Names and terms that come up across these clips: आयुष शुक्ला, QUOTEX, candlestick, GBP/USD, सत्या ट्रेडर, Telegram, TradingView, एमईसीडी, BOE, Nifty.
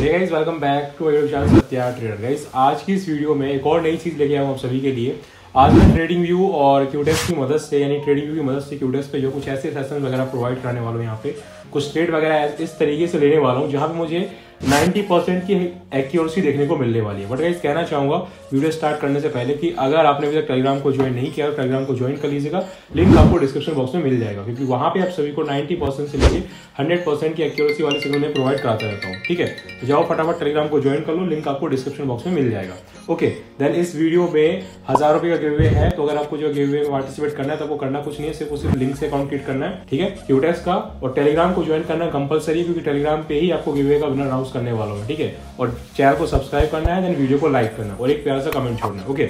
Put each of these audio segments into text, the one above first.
Hey guys, welcome back to YouTube channel सत्या ट्रेडर। Guys, आज की इस वीडियो में एक और नई चीज़ लेके आया हूँ आप सभी के लिए। आज मैं ट्रेडिंग व्यू और क्यूटेक्स की मदद से, यानी ट्रेडिंग व्यू की मदद से क्यूटेक्स पे जो कुछ ऐसे सेशन वगैरह प्रोवाइड कराने वाला हूँ, यहाँ पे कुछ ट्रेड वगैरह इस तरीके से लेने वाला हूँ जहाँ पे मुझे 90% की एक्यूरेसी देखने को मिलने वाली है। बट गाइस, कहना चाहूँगा वीडियो स्टार्ट करने से पहले कि अगर आपने अभी तक टेलीग्राम को ज्वाइन नहीं किया, टेलीग्राम को ज्वाइन कर लीजिएगा। लिंक आपको डिस्क्रिप्शन बॉक्स में मिल जाएगा, क्योंकि वहाँ पे आप सभी को 90% से लेकर 100% की एक्यूरेसी वाले सिग्नल में प्रोवाइड कराता रहता हूँ। ठीक है, तो जाओ फटाफट टेलीग्राम को ज्वाइन कर लो, लिंक आपको डिस्क्रिप्शन बॉक्स में मिल जाएगा। ओके, देन इस वीडियो में 1000 रुपये का गिव अवे है, तो अगर आपको जो गिव अवे में पार्टिसिपेट करना है तो आपको करना कुछ नहीं है, सिर्फ उसी लिंक से अकाउंट क्रिएट करना है। ठीक है, क्यूटेक्स का, और टेलीग्राम को ज्वाइन करना कंपलसरी है, क्योंकि टेलीग्राम पे ही आपको गिव अवे का अनाउंस करने वाला हूँ। ठीक है, और चैनल को सब्सक्राइब करना है, देन वीडियो को लाइक करना और एक प्यारा सा कमेंट छोड़ना। ओके,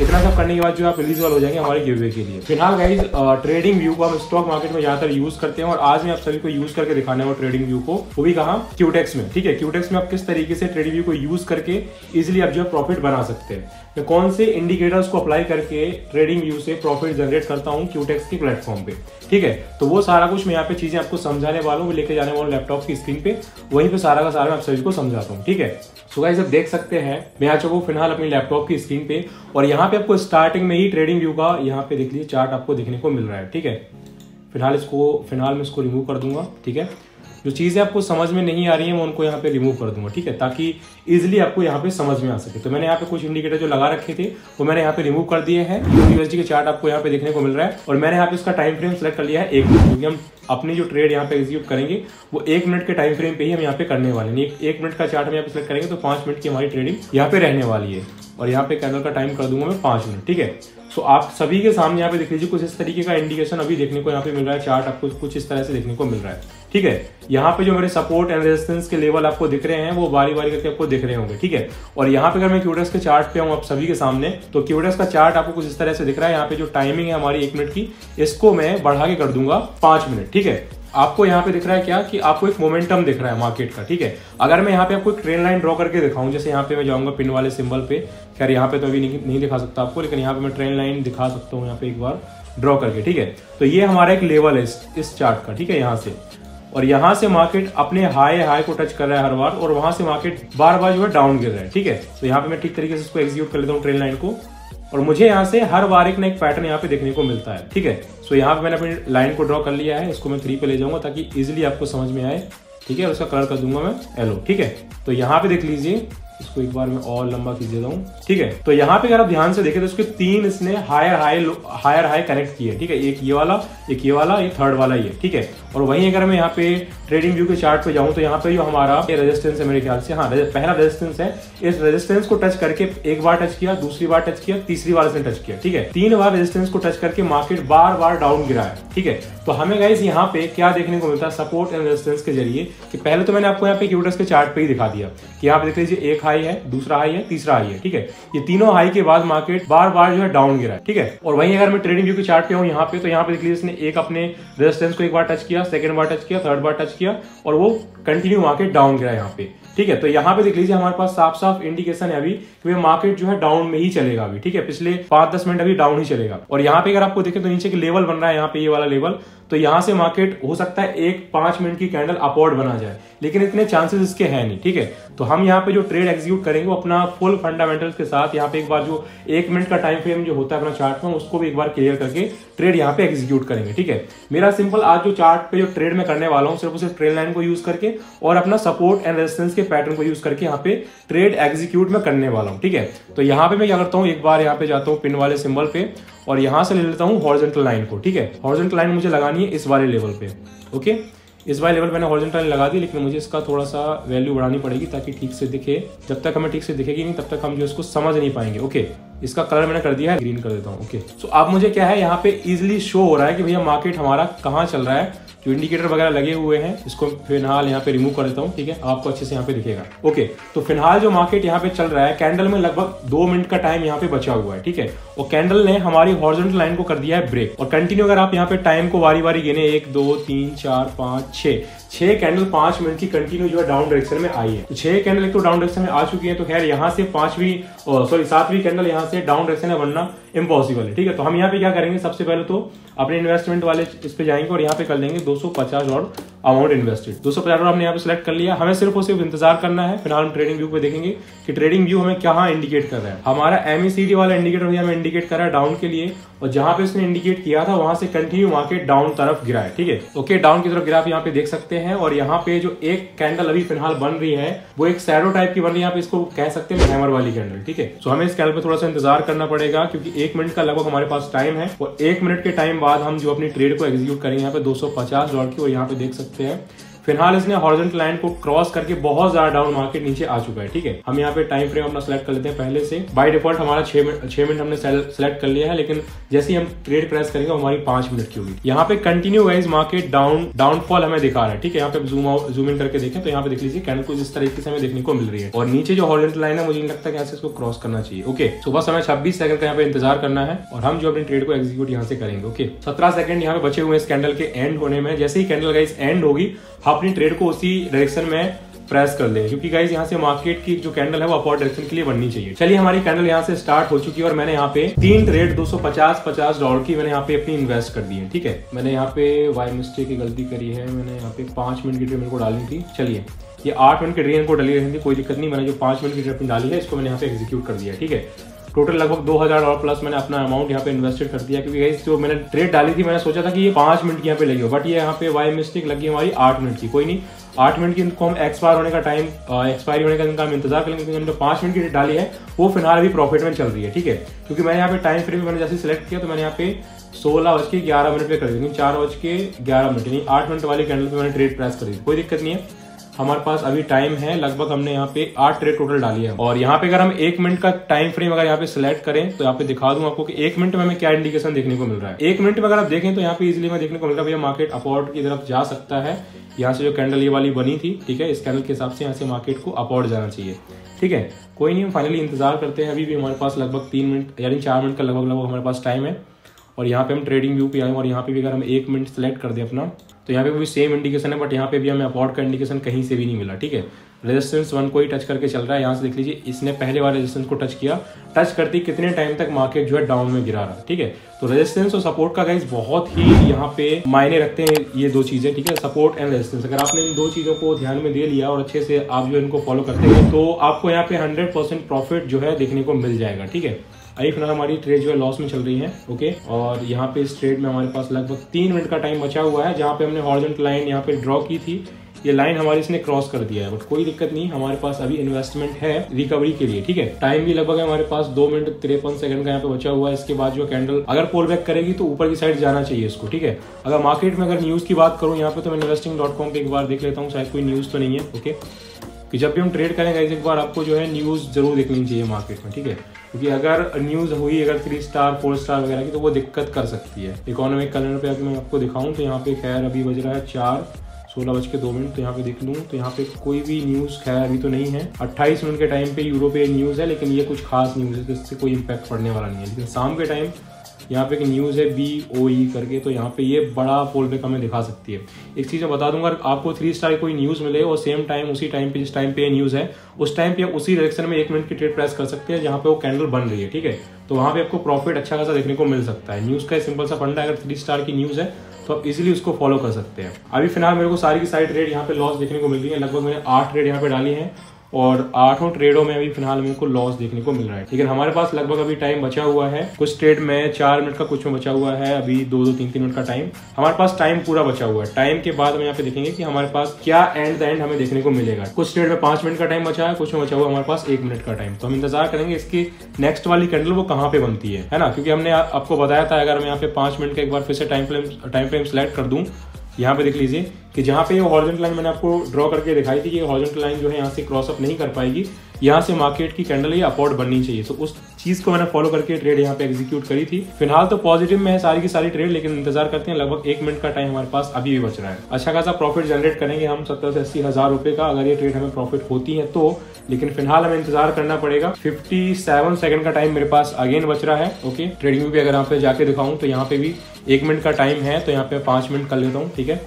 इतना सब करने के बाद जो आप एलिजिबल हो जाएंगे हमारे गिव अवे के लिए। फिलहाल गाइज, ट्रेडिंग व्यू को हम स्टॉक मार्केट में ज्यादातर यूज करते हैं, और आज मैं आप सभी को यूज करके दिखाने वाला ट्रेडिंग व्यू को, वो भी कहा क्यूटेक्स में। ठीक है, क्यूटेक्स में आप किस तरीके से ट्रेडिंग व्यू को यूज करके इजिली आप जो है प्रॉफिट बना सकते हैं, मैं कौन से इंडिकेटर्स को अप्लाई करके ट्रेडिंग व्यू से प्रॉफिट जनरेट करता हूँ क्यूटेक्स की प्लेटफॉर्म पे। ठीक है, तो वो सारा कुछ मैं यहाँ पे चीजें आपको समझाने वाला हूँ, लेके जाने वाला हूँ लैपटॉप की स्क्रीन पे, वहीं पे सारा का सारा मैं आप सभी को समझाता हूँ। ठीक है, सो गाइस, आप देख सकते हैं मैं आ चुका हूँ फिलहाल अपनी लैपटॉप की स्क्रीन पे, और यहाँ पे आपको स्टार्टिंग में ही ट्रेडिंग व्यू का यहाँ पे देख लीजिए चार्ट आपको देखने को मिल रहा है। ठीक है, फिलहाल मैं इसको रिमूव कर दूंगा। ठीक है, जो चीज़ें आपको समझ में नहीं आ रही हैं मैं उनको यहाँ पे रिमूव कर दूंगा। ठीक है, ताकि इजीली आपको यहाँ पे समझ में आ सके। तो मैंने यहाँ पे कुछ इंडिकेटर जो लगा रखे थे वो मैंने यहाँ पे रिमूव कर दिए हैं। यूएसडी के चार्ट आपको यहाँ पे देखने को मिल रहा है, और मैंने यहाँ पे इसका टाइम फ्रेम सेलेक्ट कर लिया है 1 मिनट, क्योंकि हम अपनी जो ट्रेड यहाँ पे एग्जीक्यूट करेंगे वो 1 मिनट के टाइम फ्रेम पे ही हम यहाँ पे करने वाले हैं। 1 मिनट का चार्ट हम यहाँ पे सेलेक्ट करेंगे तो 5 मिनट की हमारी ट्रेडिंग यहाँ पे रहने वाली है, और यहाँ पे कैंडल का टाइम कर दूंगा मैं 5 मिनट। ठीक है, तो आप सभी के सामने यहाँ पे देख लीजिए कुछ इस तरीके का इंडिकेशन अभी देखने को यहाँ पे मिल रहा है। चार्ट आपको कुछ इस तरह से देखने को मिल रहा है। ठीक है, यहाँ पे जो मेरे सपोर्ट एंड रेजिस्टेंस के लेवल आपको दिख रहे हैं वो बारी बारी करके आपको दिख रहे होंगे। ठीक है, और यहाँ पे अगर मैं क्यूटेक्स के चार्ट पे हूँ आप सभी के सामने, तो क्यूटेक्स का चार्ट आपको कुछ इस तरह से दिख रहा है। यहाँ पे जो टाइमिंग है हमारी 1 मिनट की, इसको मैं बढ़ा के कर दूंगा 5 मिनट। ठीक है, आपको यहाँ पे दिख रहा है क्या कि आपको एक मोमेंटम दिख रहा है मार्केट का। ठीक है, अगर मैं यहाँ पे आपको एक ट्रेंड लाइन ड्रॉ करके दिखाऊं, जैसे यहाँ पे मैं जाऊँगा पिन वाले सिंबल पे, खैर यहाँ पे तो अभी नहीं दिखा सकता आपको, लेकिन यहाँ पे मैं ट्रेंड लाइन दिखा सकता हूँ यहाँ पे एक बार ड्रॉ करके। ठीक है, तो ये हमारा एक लेवल है इस चार्ट का। ठीक है, यहाँ से और यहाँ से मार्केट अपने हाई को टच कर रहा है हर बार, और वहाँ से मार्केट बार बार जो है डाउन गिर रहा है। ठीक है, तो यहाँ पे मैं ठीक तरीके से इसको एग्जीक्यूट कर लेता हूँ ट्रेंड लाइन को, और मुझे यहाँ से हर बार एक ना एक पैटर्न यहाँ पे देखने को मिलता है। ठीक है, सो यहाँ पे मैंने अपनी लाइन को ड्रॉ कर लिया है, इसको मैं 3 पे ले जाऊंगा ताकि इजीली आपको समझ में आए। ठीक है, उसका कलर कर दूंगा मैं येलो। ठीक है, तो यहाँ पे देख लीजिए, इसको एक बार मैं और लंबा खींच देता हूँ। ठीक है, तो यहाँ पे अगर आप ध्यान से देखें तो इसके 3 इसने हायर हाई कनेक्ट किए। ठीक है, एक ये वाला, एक ये वाला, ये थर्ड वाला ये। ठीक है, और वहीं अगर मैं यहाँ पे ट्रेडिंग व्यू के चार्ट पे जाऊँ तो यहाँ पे जो हमारा ये रेजिस्टेंस है मेरे ख्याल से, हाँ पहला रेजिस्टेंस है, इस रेजिस्टेंस को टच करके एक बार टच किया, दूसरी बार टच किया, तीसरी बार इसने टच किया। ठीक है, 3 बार रेजिस्टेंस को टच करके मार्केट बार बार डाउन गिरा है। ठीक है, तो हमें गाइस यहाँ पे क्या देखने को मिलता है सपोर्ट एंड रेजिस्टेंस के जरिए, कि पहले तो मैंने आपको यहाँ पे क्यूटेक्स के चार्ट पे ही दिखा दिया कि आप देख लीजिए एक हाई है, दूसरा हाई है, तीसरा हाई है। ठीक है, ये तीनों हाई के बाद मार्केट बार बार जो है डाउन गिरा है। ठीक है, और वहीं अगर मैं ट्रेडिंग व्यू के चार्ट पे हूँ यहाँ पे, तो यहाँ पे देख लीजिए इसने एक अपने रेजिस्टेंस को एक बार टच किया, सेकंड बार टच किया, थर्ड बार टच किया, और वो कंटिन्यू मार्केट डाउन गिरा है यहाँ पे। ठीक है, तो यहाँ पे देख लीजिए हमारे पास साफ साफ इंडिकेशन है अभी कि मार्केट जो है डाउन में ही चलेगा अभी। ठीक है, पिछले 5-10 मिनट अभी डाउन ही चलेगा, और यहाँ पे अगर आपको देखें तो नीचे के लेवल बन रहा है यहाँ पे ये वाला लेवल, तो यहाँ से मार्केट हो सकता है एक 5 मिनट की कैंडल अपवर्ड बना जाए, लेकिन इतने चांसेस इसके हैं नहीं। ठीक है, तो हम यहाँ पे जो ट्रेड एग्जीक्यूट करेंगे वो अपना फुल फंडामेंटल्स के साथ यहाँ पे एक बार जो 1 मिनट का टाइम फ्रेम जो होता है अपना चार्ट में, उसको भी एक बार क्लियर करके ट्रेड यहाँ पे एग्जीक्यूट करेंगे। ठीक है, मेरा सिंपल आज जो चार्ट पे जो ट्रेड में करने वाला हूँ, सिर्फ उसे ट्रेड लाइन को यूज करके और अपना सपोर्ट एंड रेजिस्टेंस के पैटर्न को यूज करके यहाँ पे ट्रेड एग्जीक्यूट में करने वाला हूँ। ठीक है, तो यहाँ पे मैं क्या करता हूँ, एक बार यहाँ पे जाता हूँ पिन वाले सिंबल पे, और यहाँ से ले लेता हूँ हॉरिजॉन्टल लाइन को। ठीक है, हॉरिजॉन्टल लाइन मुझे लगानी है इस वाले लेवल पे। ओके, इस वाले लेवल मैंने हॉरिजॉन्टल लाइन लगा दी, लेकिन मुझे इसका थोड़ा सा वैल्यू बढ़ानी पड़ेगी ताकि ठीक से दिखे। जब तक हमें ठीक से दिखेगी नहीं तब तक हम जो इसको समझ नहीं पाएंगे। ओके, इसका कलर मैंने कर दिया है, ग्रीन कर देता हूँ। ओके, सो अब मुझे क्या है यहाँ पे इजिली शो हो रहा है कि भैया मार्केट हमारा कहाँ चल रहा है, जो इंडिकेटर वगैरह लगे हुए हैं इसको फिलहाल यहाँ पे रिमूव कर देता हूँ। ठीक है, आपको अच्छे से यहाँ पे दिखेगा। ओके, तो फिलहाल जो मार्केट यहाँ पे चल रहा है, कैंडल में लगभग 2 मिनट का टाइम यहाँ पे बचा हुआ है। ठीक है, और कैंडल ने हमारी हॉरिजॉन्टल लाइन को कर दिया है ब्रेक, और कंटिन्यू अगर आप यहाँ पे टाइम को बारी बारी गिने 1, 2, 3, 4, 5, 6 छह कैंडल 5 मिनट की कंटिन्यू जो है डाउन डायरेक्शन में आई है। तो छह कैंडल एक तो डाउन डायरेक्शन में आ चुकी है, तो खैर यहाँ से सातवीं कैंडल यहाँ से डाउन डायरेक्शन में बनना इम्पॉसिबल है। ठीक है, तो हम यहाँ पे क्या करेंगे, सबसे पहले तो अपने इन्वेस्टमेंट वाले इस पे जाएंगे और यहाँ पे कर लेंगे 250 और अमाउंट इन्वेस्टेड। 250 हमने यहाँ पे सेलेक्ट कर लिया। हमें सिर्फ और सिर्फ इंतजार करना है। फिलहाल हम ट्रेडिंग व्यू पे देखेंगे कि ट्रेडिंग व्यू हमें क्या इंडिकेट कर रहा है। हमारा एमईसीडी वाला इंडिकेटर भी हमें इंडिकेट कर रहा है डाउन के लिए, और जहां पे इसने इंडिकेट किया था वहां से कंटिन्यू मार्केट डाउन तरफ गिरा है। ठीक है, ओके, डाउन की तरफ गिरा आप यहाँ पे देख सकते हैं। और यहाँ पे जो एक कैंडल अभी फिलहाल बन रही है वो एक शैडो टाइप की बन रही है, आप इसको कह सकते हैं हैमर वाली कैंडल। ठीक है, तो हमें इस कैंडल पे थोड़ा सा इंतजार करना पड़ेगा क्योंकि 1 मिनट का लगभग हमारे पास टाइम है, और 1 मिनट के टाइम बाद हम जो अपनी ट्रेड को एग्जीक्यूट करेंगे यहाँ पे $250 की। और यहाँ पे देख सकते हैं फिलहाल इसने हॉरिजॉन्टल लाइन को क्रॉस करके बहुत ज्यादा डाउन मार्केट नीचे आ चुका है। ठीक है, हम यहाँ पे टाइम फ्रेम अपना सेलेक्ट कर लेते हैं पहले से। बाय डिफॉल्ट हमारा 6 मिनट हमने सेलेक्ट कर लिया है, लेकिन जैसे ही हम ट्रेड प्रेस करेंगे हमारी 5 मिनट की होगी। यहाँ पे कंटिन्यू वाइज मार्केट डाउनफॉल हमें दिखा रहा है। ठीक है, यहाँ पे जूम इन करके देखें तो यहाँ पे देख लीजिए कैंडल को जिस तरीके से हमें देखने को मिल रही है, और नीचे जो हॉरिजॉन्टल लाइन है मुझे नहीं लगता है ऐसे इसको क्रॉस करना चाहिए। ओके, तो बस हमें 26 सेकंड का यहाँ पे इंतजार करना है और हम जो अपने ट्रेड को एग्जीक्यूट यहाँ से करेंगे। ओके, 17 सेकंड यहाँ पे बचे हुए इस कैंडल के एंड होने में। जैसे ही कैंडल गाइस एंड होगी अपनी ट्रेड को उसी डायरेक्शन में प्रेस कर देंगे, क्योंकि गाइस यहाँ से मार्केट की जो कैंडल है वो अपवर्ड डायरेक्शन के लिए बननी चाहिए। चलिए, हमारी कैंडल यहाँ से स्टार्ट हो चुकी है और मैंने यहाँ पे 3 ट्रेड $250 की मैंने यहाँ पे अपनी इन्वेस्ट कर दी है। ठीक है, मैंने यहाँ पे बाय मिस्टेक की गलती करी है, मैंने यहाँ पे 5 मिनट की ट्रेड मेरे को डालनी थी। चलिए, ये 8 मिनट की ट्रेड को डाली रही थी, कोई दिक्कत नहीं। मैंने जो 5 मिनट की ट्रेड डाली है इसको मैंने यहाँ पे एग्जीक्यूट कर दिया। ठीक है, टोटल लगभग $2000 प्लस मैंने अपना अमाउंट यहाँ पे इन्वेस्टेड कर दिया, क्योंकि गाइस जो मैंने ट्रेड डाली थी मैंने सोचा था कि ये 5 मिनट की यहाँ पे लगी हो, बट ये यहाँ पे बाय मिस्टेक लगी हमारी 8 मिनट की। कोई नहीं, 8 मिनट की इनको हम एक्सपायर होने का इनका हम इंतजार करेंगे, क्योंकि हमने 5 मिनट की ट्रेड डाली है वो फिलहाल अभी प्रॉफिट में चल रही है। ठीक है, क्योंकि मैंने यहाँ पे टाइम फ्रेम मैंने जैसे सेलेक्ट किया तो मैंने यहाँ पे 16:11 पे कर दी, 4:11 यानी 8 मिनट वाली कैंडल पे मैंने ट्रेड प्रेस कर दी। कोई दिक्कत नहीं है, हमारे पास अभी टाइम है। लगभग हमने यहाँ पे 8 ट्रेड टोटल डाली है, और यहाँ पे अगर हम 1 मिनट का टाइम फ्रेम अगर यहाँ पे सिलेक्ट करें तो यहाँ पे दिखा दूं आपको कि 1 मिनट में हमें क्या इंडिकेशन देखने को मिल रहा है। 1 मिनट में अगर आप देखें तो यहाँ पे इजिली में देखने को मिल रहा है भैया मार्केट अपवर्ड की तरफ जा सकता है। यहाँ से जो कैंडल ये वाली बनी थी, ठीक है, इस कैंडल के हिसाब से यहाँ से मार्केट को अपवर्ड जाना चाहिए। ठीक है, कोई नहीं, हम फाइनली इंतजार करते हैं। अभी भी हमारे पास लगभग 3 मिनट यानी 4 मिनट का लगभग हमारे पास टाइम है, और यहाँ पे हम ट्रेडिंग व्यू पे आए और यहाँ पे भी अगर हम 1 मिनट सेलेक्ट कर दें अपना तो यहाँ पे भी सेम इंडिकेशन है, बट यहाँ पे भी हमें अपवर्ड का इंडिकेशन कहीं से भी नहीं मिला। ठीक है, रेजिस्टेंस 1 को ही टच करके चल रहा है। यहाँ से देख लीजिए, इसने पहले बार रेजिस्टेंस को टच किया, टच करती कितने टाइम तक मार्केट जो है डाउन में गिरा रहा। ठीक है, तो रेजिस्टेंस और सपोर्ट का गाइस बहुत ही यहाँ पे मायने रखते हैं ये दो चीजें। ठीक है, सपोर्ट एंड रेजिस्टेंस, अगर आपने इन दो चीजों को ध्यान में दे लिया और अच्छे से आप जो इनको फॉलो करते हैं तो आपको यहाँ पे 100% प्रॉफिट जो है देखने को मिल जाएगा। ठीक है, अभी फिलहाल हमारी ट्रेड जो है लॉस में चल रही है। ओके, और यहाँ पे इस ट्रेड में हमारे पास लगभग 3 मिनट का टाइम बचा हुआ है, जहाँ पे हमने हॉरिजॉन्टल लाइन यहाँ पे ड्रॉ की थी, ये लाइन हमारी इसने क्रॉस कर दिया है, बट कोई दिक्कत नहीं, हमारे पास अभी इन्वेस्टमेंट है रिकवरी के लिए। ठीक है, टाइम भी लगभग हमारे पास 2 मिनट 53 सेकंड का यहाँ पे बचा हुआ है। इसके बाद जो कैंडल अगर पुल बैक करेगी तो ऊपर की साइड जाना चाहिए इसको। ठीक है, अगर मार्केट में अगर न्यूज की बात करूँ यहाँ पे तो मैं investing.com पे एक बार देख लेता हूँ, शायद कोई न्यूज तो नहीं है। ओके, कि जब भी हम ट्रेड करेंगे एक बार आपको जो है न्यूज़ जरूर देखनी चाहिए मार्केट में। ठीक है, क्योंकि अगर न्यूज़ हुई अगर 3 स्टार 4 स्टार वगैरह की तो वो दिक्कत कर सकती है। इकोनॉमिक कैलेंडर पे अगर मैं आपको दिखाऊं तो यहाँ पे खैर अभी बज रहा है 4:16, तो यहाँ पे देख लूँ तो यहाँ पे कोई भी न्यूज़ खैर अभी तो नहीं है। 28 मिनट के टाइम पे यूरो पे न्यूज़ है, लेकिन ये कुछ खास न्यूज़ है जिससे कोई इम्पैक्ट पड़ने वाला नहीं है। लेकिन शाम के टाइम यहाँ पे एक न्यूज़ है BOE करके, तो यहाँ पे ये बड़ा पोल पे हमें दिखा सकती है। एक चीज़ मैं बता दूंगा, आपको 3 स्टार कोई न्यूज़ मिले और सेम टाइम उसी टाइम पे जिस टाइम पे ये न्यूज़ है उस टाइम पे उसी डायरेक्शन में 1 मिनट की ट्रेड प्रेस कर सकते हैं जहाँ पे वो कैंडल बन रही है। ठीक है, तो वहाँ पे आपको प्रॉफिट अच्छा खासा देखने को मिल सकता है। न्यूज़ का सिंपल सा फंडा, अगर 3 स्टार की न्यूज़ है तो आप इजीली उसको फॉलो कर सकते हैं। अभी फिलहाल मेरे को सारी की सारी ट्रेड यहाँ पे लॉस देखने को मिल रही है। लगभग मैंने 8 ट्रेड यहाँ पे डाली है और 8 ट्रेडों में अभी फिलहाल मेरे को लॉस देखने को मिल रहा है। लेकिन हमारे पास लगभग अभी टाइम बचा हुआ है, कुछ ट्रेड में 4 मिनट का, कुछ में बचा हुआ है अभी 2-3 मिनट का टाइम हमारे पास, टाइम पूरा बचा हुआ है। टाइम के बाद हम यहाँ पे देखेंगे कि हमारे पास क्या एंड द एंड हमें देखने को मिलेगा। कुछ ट्रेड में 5 मिनट का टाइम बचा है, कुछ में बचा हुआ हमारे पास 1 मिनट का टाइम। तो हम इंतजार करेंगे इसकी नेक्स्ट वाली कैंडल वो कहाँ पे बनती है ना, क्योंकि हमने आपको बताया था अगर मैं यहाँ पे 5 मिनट का एक बार फिर से टाइम फ्रेम सेलेक्ट कर दूँ। यहाँ पे देख लीजिए कि जहाँ पे ये हॉरिजॉन्टल लाइन मैंने आपको ड्रॉ करके दिखाई थी कि हॉरिजॉन्टल लाइन जो है यहाँ से क्रॉसअप नहीं कर पाएगी, यहाँ से मार्केट की कैंडल ये अपवर्ड बननी चाहिए। तो उस चीज़ को मैंने फॉलो करके ट्रेड यहाँ पे एग्जीक्यूट करी थी। फिलहाल तो पॉजिटिव में है सारी की सारी ट्रेड, लेकिन इंतजार करते हैं, लगभग 1 मिनट का टाइम हमारे पास अभी भी बच रहा है। अच्छा खासा प्रॉफिट जनरेट करेंगे हम 70,000 से 80,000 रुपये का, अगर ये ट्रेड हमें प्रॉफिट होती है तो। लेकिन फिलहाल हमें इंतजार करना पड़ेगा। 57 सेकंड का टाइम मेरे पास अगेन बच रहा है। ओके, ट्रेडिंग भी अगर यहाँ पे जाके दिखाऊँ तो यहाँ पे भी 1 मिनट का टाइम है, तो यहाँ पे 5 मिनट कर लेता हूँ। ठीक है,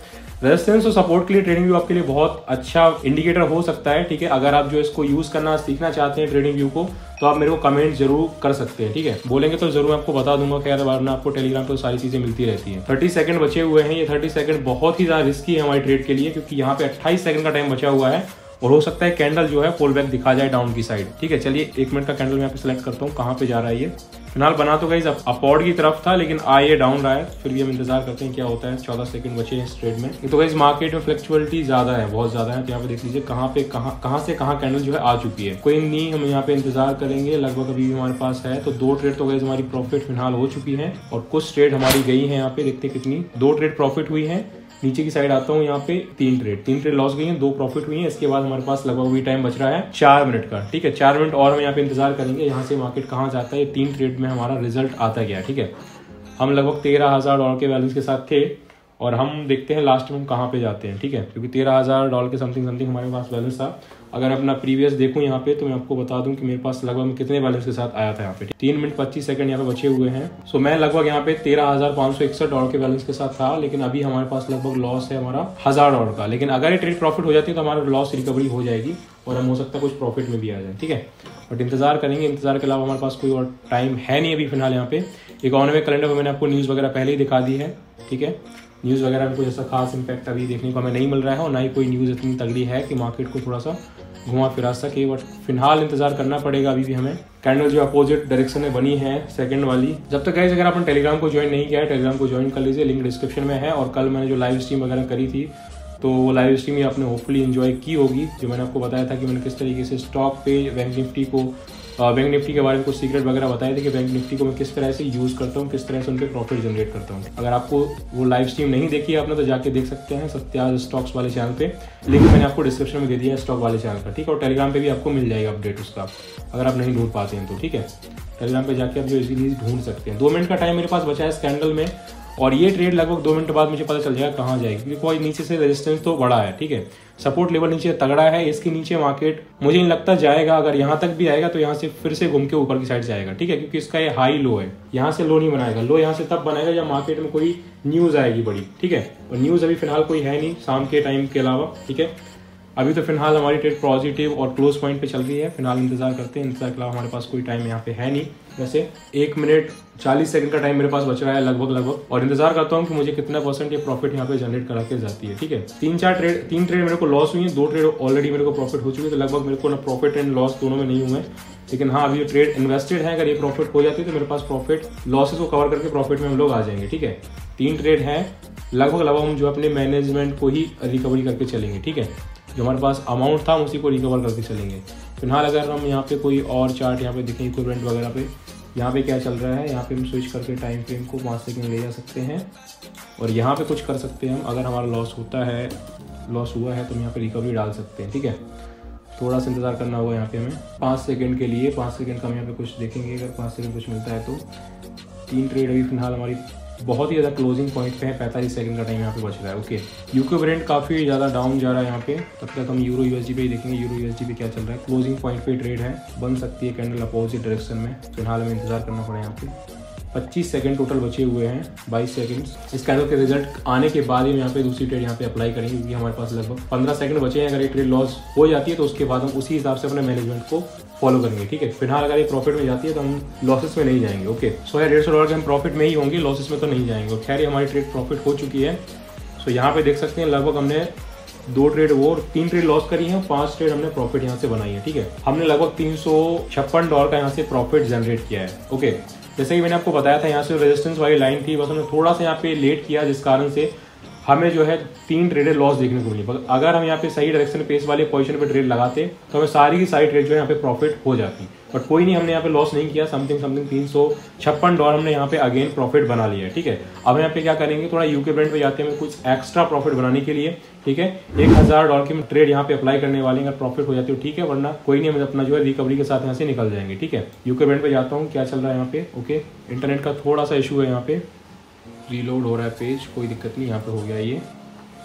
रेजिस्टेंस और सपोर्ट के लिए ट्रेडिंग व्यू आपके लिए बहुत अच्छा इंडिकेटर हो सकता है, ठीक है। अगर आप जो इसको यूज करना सीखना चाहते हैं ट्रेडिंग व्यू को, तो आप मेरे को कमेंट जरूर कर सकते हैं, ठीक है। बोलेंगे तो जरूर मैं आपको बता दूंगा कि यार वरना आपको टेलीग्राम पर सारी चीजें मिलती रहती है। 30 सेकंड बचे हुए हैं, ये 30 सेकंड बहुत ही ज्यादा रिस्की है हमारी ट्रेड के लिए, क्योंकि यहाँ पे 28 सेकंड का टाइम बचा हुआ है और हो सकता है कैंडल जो है फॉल बैक दिखा जाए डाउन की साइड, ठीक है। चलिए 1 मिनट का कैंडल मैं यहाँ पे सिलेक्ट करता हूँ, कहाँ पे जा रहा है ये। फिलहाल बना तो गाइस अपवर्ड की तरफ था, लेकिन ये डाउन रहा है, फिर भी हम इंतजार करते हैं क्या होता है। 14 सेकंड बचे हैं इस ट्रेड में। तो गाइस मार्केट में फ्लैक्चुअलिटी ज्यादा है, बहुत ज्यादा है। तो यहाँ पे देख लीजिए कहाँ से कहाँ कैंडल जो है आ चुकी है। कोई नहीं, हम यहाँ पे इंतजार करेंगे, लगभग अभी हमारे पास है। तो 2 ट्रेड तो गाइस हमारी प्रॉफिट फिलहाल हो चुकी है और कुछ ट्रेड हमारी गई है। यहाँ पे देखते कितनी 2 ट्रेड प्रॉफिट हुई है। नीचे की साइड आता हूँ, यहाँ पे 3 ट्रेड लॉस गई हैं, 2 प्रॉफिट हुई हैं। इसके बाद हमारे पास लगभग भी टाइम बच रहा है 4 मिनट का, ठीक है। 4 मिनट और हम यहाँ पे इंतजार करेंगे, यहाँ से मार्केट कहाँ जाता है, 3 ट्रेड में हमारा रिजल्ट आता गया, ठीक है। हम लगभग 13,000 डॉलर के बैलेंस के साथ थे और हम देखते हैं लास्ट में हम कहाँ पे जाते हैं, ठीक है। क्योंकि 13,000 डॉलर के समथिंग हमारे पास बैलेंस था। अगर अपना प्रीवियस देखूँ यहाँ पे, तो मैं आपको बता दूँ कि मेरे पास लगभग कितने बैलेंस के साथ आया था। यहाँ पे 3 मिनट 25 सेकंड यहाँ पे बचे हुए हैं। सो मैं लगभग यहाँ पे 13,561 डॉलर के बैलेंस के साथ था, लेकिन अभी हमारे पास लगभग लॉस है हमारा 1,000 डॉलर का। लेकिन अगर ये ट्रेड प्रॉफिट हो जाती है तो हमारा लॉस रिकवरी हो जाएगी और हम हो सकता है कुछ प्रॉफिट में भी आ जाए, ठीक है। बट इंतजार करेंगे, इंतजार के अलावा हमारे पास कोई और टाइम है नहीं अभी फिलहाल। यहाँ पे इकोनॉमिक कैलेंडर में मैंने आपको न्यूज़ वगैरह पहले ही दिखा दी है, ठीक है। न्यूज़ वगैरह में कोई ऐसा खास इम्पैक्ट अभी देखने को हमें नहीं मिल रहा है और ना ही कोई न्यूज़ इतनी तगड़ी है कि मार्केट को थोड़ा सा घुमा फिरा सके। बट फिलहाल इंतजार करना पड़ेगा। अभी भी हमें कैंडल जो अपोजिट डायरेक्शन में बनी है सेकंड वाली। जब तक गाइस अगर आपने टेलीग्राम को ज्वाइन नहीं किया है, टेलीग्राम को ज्वाइन कर लीजिए, लिंक डिस्क्रिप्शन में है। और कल मैंने जो लाइव स्ट्रीम वगैरह करी थी, तो वो लाइव स्ट्रीम ही आपने होपफुली इन्जॉय की होगी। जो मैंने आपको बताया था कि मैंने किस तरीके से स्टॉक पे बैंक निफ्टी के बारे में कुछ सीक्रेट वगैरह बताए थे कि बैंक निफ्टी को मैं किस तरह से यूज़ करता हूँ, किस तरह से उन पर प्रॉफिट जनरेट करता हूँ। अगर आपको वो लाइव स्ट्रीम नहीं देखी है आपने, तो जाके देख सकते हैं सत्याज स्टॉक्स वाले चैनल पे। लिंक मैंने आपको डिस्क्रिप्शन में दे दिया है स्टॉक वाले चैनल का, ठीक है। और टेलीग्राम पे भी आपको मिल जाएगा अपडेट उसका, अगर आप नहीं ढूंढ पाते हैं तो, ठीक है। टेलीग्राम पर जाके आप जो इजीली ढूंढ सकते हैं। 2 मिनट का टाइम मेरे पास बचा है इस कैंडल में और ये ट्रेड लगभग 2 मिनट बाद मुझे पता चल जाएगा कहाँ जाएगी, क्योंकि कोई नीचे से रेजिस्टेंस तो बड़ा है, ठीक है। सपोर्ट लेवल नीचे तगड़ा है, इसके नीचे मार्केट मुझे नहीं लगता जाएगा। अगर यहाँ तक भी आएगा तो यहाँ से फिर से घूम के ऊपर की साइड जाएगा, ठीक है। क्योंकि इसका ये हाई लो है, यहाँ से लो नहीं बनाएगा। लो यहाँ से तब बनाएगा जब मार्केट में कोई न्यूज़ आएगी बड़ी, ठीक है। और न्यूज़ अभी फिलहाल कोई है नहीं शाम के टाइम के अलावा, ठीक है। अभी तो फिलहाल हमारी ट्रेड पॉजिटिव और क्लोज पॉइंट पे चल रही है। फिलहाल इंतजार करते हैं, इंतजार के अलावा हमारे पास कोई टाइम यहाँ पे है नहीं। वैसे 1 मिनट 40 सेकंड का टाइम मेरे पास बच रहा है लगभग और इंतजार करता हूँ कि मुझे कितना परसेंट ये प्रॉफिट यहाँ पे जनरेट करा के जाती है, ठीक है। 3 ट्रेड मेरे को लॉस हुई है, 2 ट्रेड ऑलरेडी मेरे को प्रॉफिट हो चुकी है। तो लगभग मेरे को ना प्रॉफिट एंड लॉस दोनों में नहीं हुए, लेकिन हाँ अभी ट्रेड इन्वेस्टेड है। अगर ये प्रॉफिट हो जाती है तो मेरे पास प्रॉफिट लॉसेस को कवर करके प्रॉफिट में हम लोग आ जाएंगे, ठीक है। 3 ट्रेड हैं लगभग हम जो अपने मैनेजमेंट को ही रिकवरी करके चलेंगे, ठीक है। जो हमारे पास अमाउंट था उसी को रिकवर करके चलेंगे। फिलहाल अगर हम यहाँ पे कोई और चार्ट यहाँ पे देखें, इक्विपमेंट वगैरह पे यहाँ पे क्या चल रहा है, यहाँ पे हम स्विच करके टाइम फ्रेम को 5 सेकंड ले जा सकते हैं और यहाँ पे कुछ कर सकते हैं हम। अगर हमारा लॉस हुआ है तो हम यहाँ पे रिकवरी डाल सकते हैं, ठीक है। थोड़ा सा इंतजार करना होगा यहाँ पे हमें 5 सेकेंड के लिए। 5 सेकेंड का हम यहाँ पे कुछ देखेंगे, अगर 5 सेकेंड कुछ मिलता है तो। 3 ट्रेड अभी फिलहाल हमारी बहुत ही ज़्यादा क्लोजिंग पॉइंट पे है। 45 सेकंड का टाइम यहाँ पे बच रहा है, ओके। यूके ब्रेंट काफ़ी ज़्यादा डाउन जा रहा है यहाँ पे। तब तक हम EUR/USD पे ही देखेंगे EUR/USD पे क्या चल रहा है। क्लोजिंग पॉइंट पे ट्रेड है, बन सकती है कैंडल अपोजिट डायरेक्शन में। फिलहाल हमें इंतजार करना पड़ा यहाँ पे। 25 सेकंड टोटल बचे हुए हैं, 22 सेकंड। इस कैंडल के रिजल्ट आने के बाद ही हम यहाँ पे दूसरी ट्रेड यहाँ पे अप्लाई करेंगे, क्योंकि हमारे पास लगभग 15 सेकंड बचे हैं। अगर ये ट्रेड लॉस हो जाती है तो उसके बाद हम उसी हिसाब से अपने मैनेजमेंट को फॉलो करेंगे, ठीक है। फिलहाल अगर ये प्रॉफिट में जाती है तो हम लॉसेस में नहीं जाएंगे, ओके। 100 या 150 डॉलर के हम प्रॉफिट में ही होंगे, लॉसेस में तो नहीं जाएंगे। खैर हमारी ट्रेड प्रॉफिट हो चुकी है। सो यहाँ पे देख सकते हैं लगभग हमने 2 ट्रेड वो और 3 ट्रेड लॉस करी है, 5 ट्रेड हमने प्रॉफिट यहाँ से बनाई है, ठीक है। हमने लगभग 356 डॉलर का यहाँ से प्रॉफिट जनरेट किया है, ओके। जैसे कि मैंने आपको बताया था यहाँ से रेजिस्टेंस वाली लाइन थी, बस हमने थोड़ा सा यहाँ पे लेट किया, जिस कारण से हमें जो है 3 ट्रेड लॉस देखने को मिली। पर अगर हम यहाँ पे सही डायरेक्शन पेस वाले पोजीशन पे ट्रेड लगाते तो हमें सारी की सारी ट्रेड जो है यहाँ पे प्रॉफिट हो जाती। बट कोई नहीं, हमने यहाँ पे लॉस नहीं किया। समथिंग 356 डॉलर हमने यहाँ पे अगेन प्रॉफिट बना लिया है, ठीक है। अब यहाँ पे क्या करेंगे, थोड़ा यूके ब्रेंट पे जाते हैं हमें कुछ एक्स्ट्रा प्रॉफिट बनाने के लिए, ठीक है। 1,000 डॉलर की ट्रेड यहाँ पे अप्लाई करने वाले। अगर प्रॉफिट हो जाती है ठीक है, वरना कोई नहीं, हम अपना जो है रिकवरी के साथ यहाँ से निकल जाएंगे, ठीक है। यूके ब्रेंट पे जाता हूँ, क्या चल रहा है यहाँ पे, ओके। इंटरनेट का थोड़ा सा इशू है यहाँ पे, रीलोड हो रहा है पेज, कोई दिक्कत नहीं। यहाँ पे हो गया ये।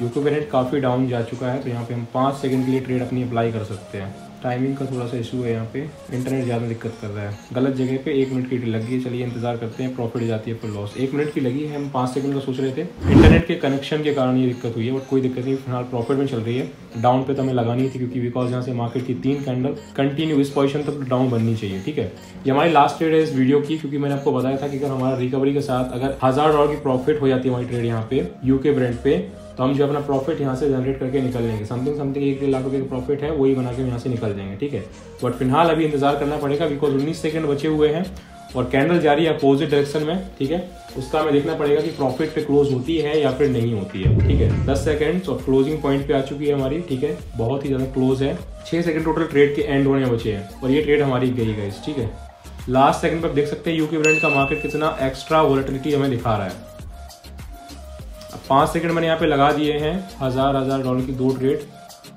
यूके ब्रेंट काफ़ी डाउन जा चुका है, तो यहाँ पे हम 5 सेकंड के लिए ट्रेड अपनी अप्लाई कर सकते हैं। टाइमिंग का थोड़ा सा इशू है यहाँ पे, इंटरनेट ज़्यादा दिक्कत कर रहा है। गलत जगह पे 1 मिनट की लगी है। चलिए इंतजार करते हैं, प्रॉफिट जाती है फिर लॉस। 1 मिनट की लगी है, हम 5 सेकंड का सोच रहे थे। इंटरनेट के कनेक्शन के कारण ये दिक्कत हुई है, बट कोई दिक्कत नहीं, फिलहाल प्रॉफिट में चल रही है। डाउन पे तो हमें लगानी थी क्योंकि बिकॉज यहाँ से मार्केट की 3 कैंडल कंटिन्यू इस पोजिशन तक डाउन बननी चाहिए। ठीक है, ये हमारी लास्ट ट्रेड है इस वीडियो की, क्योंकि मैंने आपको बताया था कि अगर हमारा रिकवरी के साथ अगर $1000 की प्रॉफिट हो जाती है हमारी ट्रेड यहाँ पे यूके ब्रेंट पे, तो हम जो अपना प्रॉफिट यहाँ से जनरेट करके निकल लेंगे। समथिंग 1 लाख रुपये का प्रॉफिट है, वही बना के हम यहाँ से निकल जाएंगे। ठीक है, बट फिलहाल अभी इंतजार करना पड़ेगा बिकॉज 19 सेकंड बचे हुए हैं और कैंडल जारी है अपोजिट डायरेक्शन में। ठीक है, उसका हमें देखना पड़ेगा कि प्रॉफिट पे क्लोज होती है या फिर नहीं होती है। ठीक है, 10 सेकंड्स और क्लोजिंग पॉइंट पे आ चुकी है हमारी। ठीक है, बहुत ही ज़्यादा क्लोज है। 6 सेकंड टोटल ट्रेड के एंड होने बचे हैं और ये ट्रेड हमारी गई गाइस। ठीक है, लास्ट सेकंड पर आप देख सकते हैं यूके ब्रांड का मार्केट कितना एक्स्ट्रा वॉलेटिलिटी हमें दिखा रहा है। 5 सेकंड मैंने यहाँ पे लगा दिए हैं $1000 की 2 ट्रेड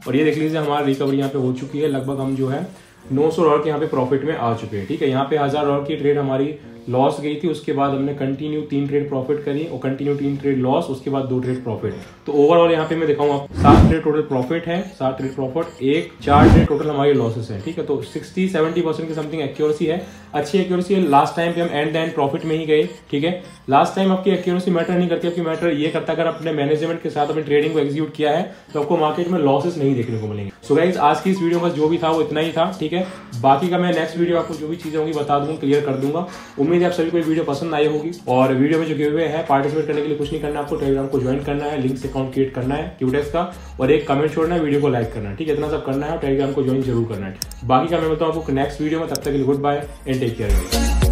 और ये देख लीजिए हमारी रिकवरी यहाँ पे हो चुकी है। लगभग हम जो है $900 के यहाँ पे प्रॉफिट में आ चुके हैं। ठीक है, यहाँ पे $1000 की ट्रेड हमारी लॉस गई थी, उसके बाद हमने कंटिन्यू 3 ट्रेड प्रॉफिट करी और कंटिन्यू 3 ट्रेड लॉस, उसके बाद 2 ट्रेड प्रॉफिट। तो ओवरऑल यहाँ पे मैं दिखाऊँ आपको 7 ट्रेड टोटल प्रॉफिट है, 7 ट्रेड प्रॉफिट, 4 ट्रेड टोटल हमारे लॉसेस है। ठीक है, तो 60-70% की समथिंग एक्यूरेसी है, अच्छी एक्यूरेसी है। लास्ट टाइम पे हम एंड द एंड प्रॉफिट में ही गए। ठीक है, लास्ट टाइम आपकी एक्यूरेसी मैटर नहीं करती, आपकी मैटर ये करता अगर अपने मैनेजमेंट के साथ अपनी ट्रेडिंग को एग्जीक्यूट किया है तो आपको मार्केट में लॉसेस नहीं देखने को मिलेंगे। सो गाइस, आज की इस वीडियो में जो भी था वो इतना ही था। ठीक है, बाकी का मैं नेक्स्ट वीडियो आपको जो भी चीजें होंगी बता दूंगा, क्लियर कर दूंगा। उम्मीद है आप सभी को वीडियो पसंद आई होगी। और वीडियो में जो गिव अवे है, पार्टिसिपेट करने के लिए कुछ नहीं करना, आपको टेलीग्राम को ज्वाइन करना है, लिंक से अकाउंट क्रिएट करना है क्यूटेक्स का, और एक कमेंट छोड़ना है, वीडियो को लाइक करना है। ठीक है, इतना सब करना है और टेलीग्राम को ज्वाइन जरूर करना है। बाकी का मैं बताऊँ आपको नेक्स्ट वीडियो में, तब तक के लिए good bye and take care.